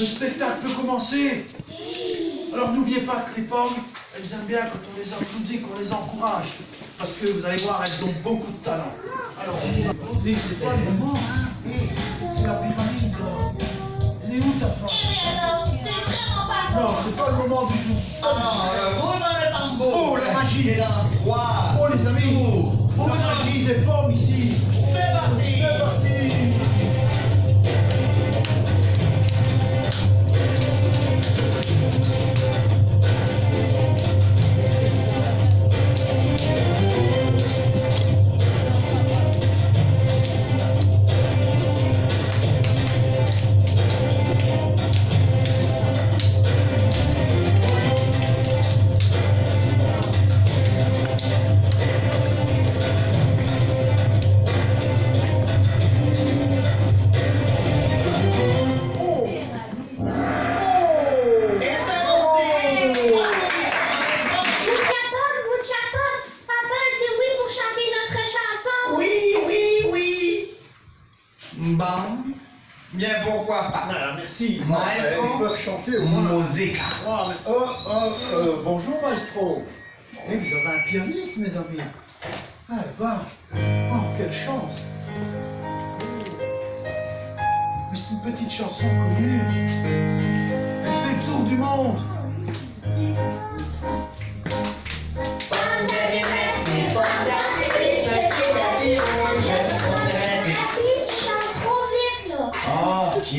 Le spectacle peut commencer. Alors n'oubliez pas que les pommes, elles aiment bien quand on les applaudit, qu'on les encourage. Parce que vous allez voir, elles ont beaucoup de talent. Alors on dit, c'est pas le moment, hein. C'est la pyramide. Elle est où ta femme? Non, c'est pas le moment du tout. Oh, la magie est là. Oh les amis, la magie des pommes ici. C'est parti. C'est parti. Bien, pourquoi pas? Alors, merci. Maestro, ils peuvent chanter au moins. Musica. Oh, bonjour, maestro. Eh, vous avez un pianiste, mes amis. Ah, bah. Oh, quelle chance. C'est une petite chanson connue. Elle fait le tour du monde. Ok.